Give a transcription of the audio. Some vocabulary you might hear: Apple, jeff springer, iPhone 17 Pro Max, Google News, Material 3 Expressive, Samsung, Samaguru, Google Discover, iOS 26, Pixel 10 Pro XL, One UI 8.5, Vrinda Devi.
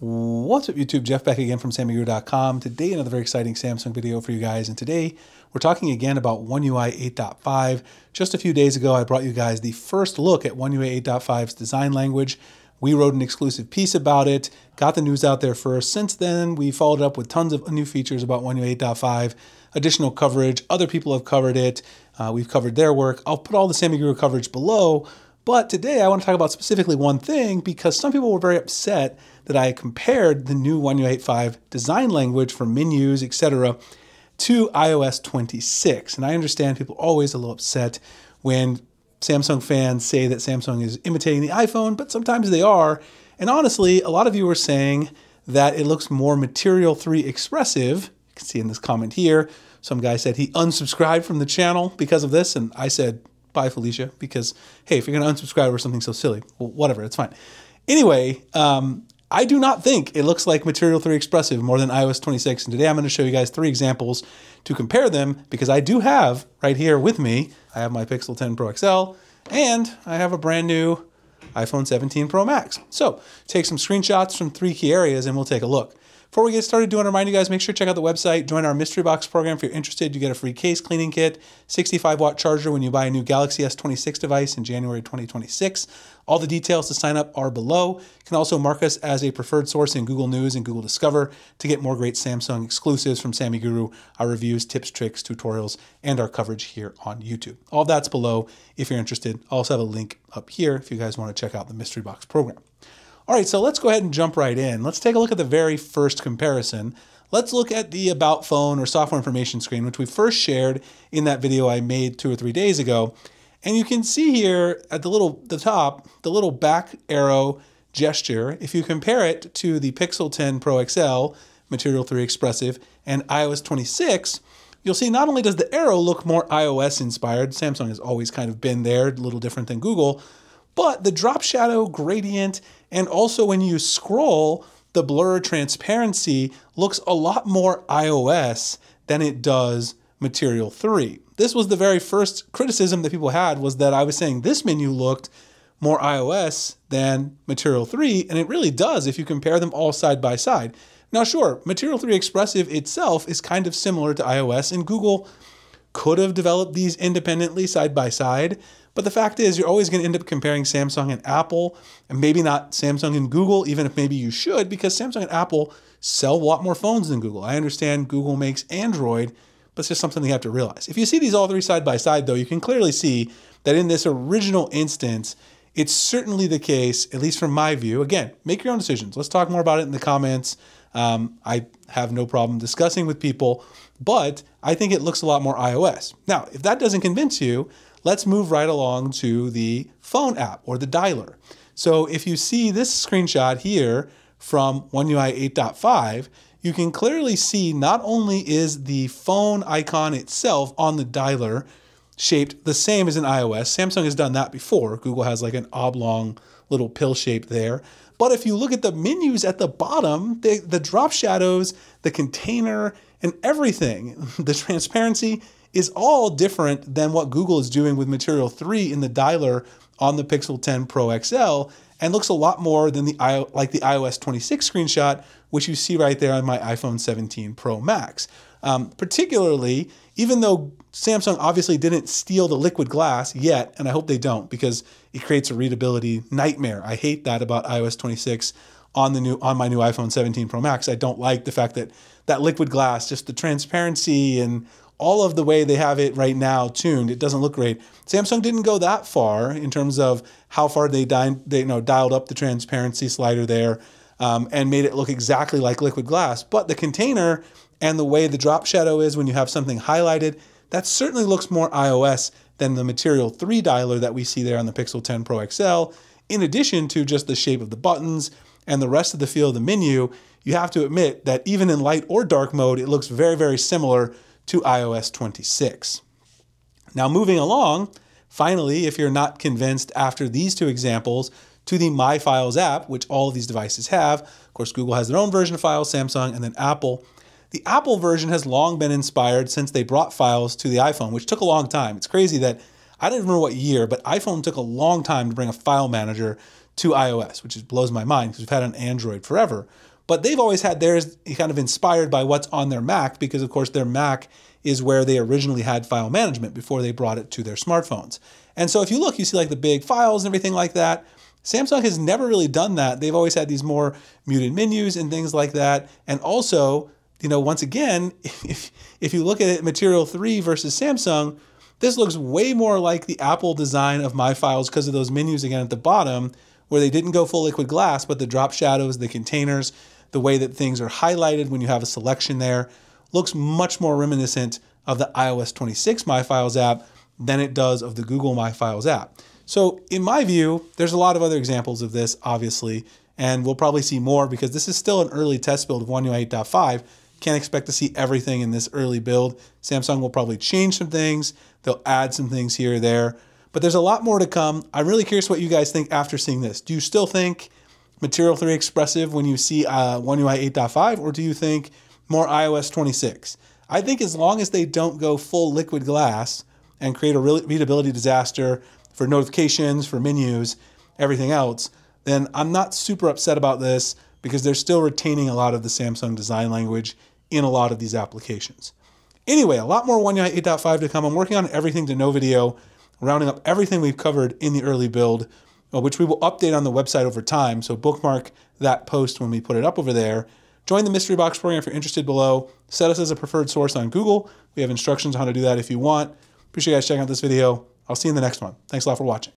What's up YouTube, Jeff back again from samaguru.com. Today another very exciting Samsung video for you guys, and today we're talking again about One UI 8.5. Just a few days ago I brought you guys the first look at One UI 8.5's design language. We wrote an exclusive piece about it, got the news out there first. Since then we followed up with tons of new features about One UI 8.5, additional coverage, other people have covered it, we've covered their work. I'll put all the Samaguru coverage below. But today I want to talk about specifically one thing, because some people were very upset that I compared the new One UI 8.5 design language for menus, etc., to iOS 26. And I understand people are always a little upset when Samsung fans say that Samsung is imitating the iPhone, but sometimes they are. And honestly, a lot of you were saying that it looks more Material 3 Expressive. You can see in this comment here, some guy said he unsubscribed from the channel because of this, and I said, bye, Felicia, because, hey, if you're going to unsubscribe or something so silly, well, whatever, it's fine. Anyway, I do not think it looks like Material 3 Expressive more than iOS 26. And today I'm going to show you guys three examples to compare them, because I do have right here with me, I have my Pixel 10 Pro XL and I have a brand new iPhone 17 Pro Max. So take some screenshots from three key areas and we'll take a look. Before we get started, I do want to remind you guys, make sure to check out the website, join our mystery box program. If you're interested, you get a free case cleaning kit, 65-watt charger when you buy a new Galaxy S26 device in January 2026. All the details to sign up are below. You can also mark us as a preferred source in Google News and Google Discover to get more great Samsung exclusives from Samiguru, our reviews, tips, tricks, tutorials, and our coverage here on YouTube. All that's below if you're interested. I also have a link up here if you guys want to check out the mystery box program. All right, so let's go ahead and jump right in. Let's take a look at the very first comparison. Let's look at the About Phone or Software Information screen, which we first shared in that video I made 2 or 3 days ago. And you can see here at the top, the little back arrow gesture, if you compare it to the Pixel 10 Pro XL, Material 3 Expressive, and iOS 26, you'll see not only does the arrow look more iOS inspired, Samsung has always kind of been there, a little different than Google, but the drop shadow gradient, and also when you scroll, the blur transparency looks a lot more iOS than it does Material 3. This was the very first criticism that people had, was that I was saying this menu looked more iOS than Material 3, and it really does if you compare them all side by side. Now sure, Material 3 Expressive itself is kind of similar to iOS, and Google could have developed these independently side by side, but the fact is you're always going to end up comparing Samsung and Apple, and maybe not Samsung and Google, even if maybe you should, because Samsung and Apple sell a lot more phones than Google. I understand Google makes Android, but it's just something you have to realize. If you see these all three side by side though, you can clearly see that in this original instance, it's certainly the case, at least from my view. Again, make your own decisions. Let's talk more about it in the comments. I have no problem discussing with people, but I think it looks a lot more iOS. Now, if that doesn't convince you, let's move right along to the phone app or the dialer. So if you see this screenshot here from One UI 8.5, you can clearly see not only is the phone icon itself on the dialer shaped the same as in iOS. Samsung has done that before. Google has like an oblong little pill shape there. But if you look at the menus at the bottom, the drop shadows, the container, and everything, the transparency is all different than what Google is doing with Material 3 in the dialer on the Pixel 10 Pro XL, and looks a lot more than like the iOS 26 screenshot, which you see right there on my iPhone 17 Pro Max. Particularly, even though Samsung obviously didn't steal the liquid glass yet, and I hope they don't, because it creates a readability nightmare. I hate that about iOS 26 on my new iPhone 17 Pro Max. I don't like the fact that that liquid glass, just the transparency and all of the way they have it right now tuned, it doesn't look great. Samsung didn't go that far in terms of how far they dialed up the transparency slider there and made it look exactly like liquid glass. But the container and the way the drop shadow is when you have something highlighted, that certainly looks more iOS than the Material 3 dialer that we see there on the Pixel 10 Pro XL. In addition to just the shape of the buttons and the rest of the feel of the menu, you have to admit that even in light or dark mode, it looks very, very similar to iOS 26. Now moving along, finally, if you're not convinced after these two examples, to the My Files app, which all of these devices have. Of course, Google has their own version of Files, Samsung, and then Apple. The Apple version has long been inspired since they brought Files to the iPhone, which took a long time. It's crazy that, I don't remember what year, but iPhone took a long time to bring a file manager to iOS, which just blows my mind because we've had an Android forever. But they've always had theirs kind of inspired by what's on their Mac, because of course their Mac is where they originally had file management before they brought it to their smartphones. And so if you look, you see like the big files and everything like that. Samsung has never really done that. They've always had these more muted menus and things like that. And also, you know, once again, if you look at it, Material 3 versus Samsung, this looks way more like the Apple design of My Files because of those menus again at the bottom, where they didn't go full liquid glass, but the drop shadows, the containers, the way that things are highlighted when you have a selection there, looks much more reminiscent of the iOS 26 My Files app than it does of the Google My Files app. So in my view, there's a lot of other examples of this, obviously, and we'll probably see more because this is still an early test build of One UI 8.5. Can't expect to see everything in this early build. Samsung will probably change some things. They'll add some things here or there, but there's a lot more to come. I'm really curious what you guys think after seeing this. Do you still think Material 3 Expressive when you see One UI 8.5, or do you think more iOS 26? I think as long as they don't go full liquid glass and create a readability disaster for notifications, for menus, everything else, then I'm not super upset about this, because they're still retaining a lot of the Samsung design language in a lot of these applications. Anyway, a lot more One UI 8.5 to come. I'm working on everything to no video, rounding up everything we've covered in the early build, which we will update on the website over time, so bookmark that post when we put it up over there. Join the Mystery Box program if you're interested below. Set us as a preferred source on Google. We have instructions on how to do that if you want. Appreciate you guys checking out this video. I'll see you in the next one. Thanks a lot for watching.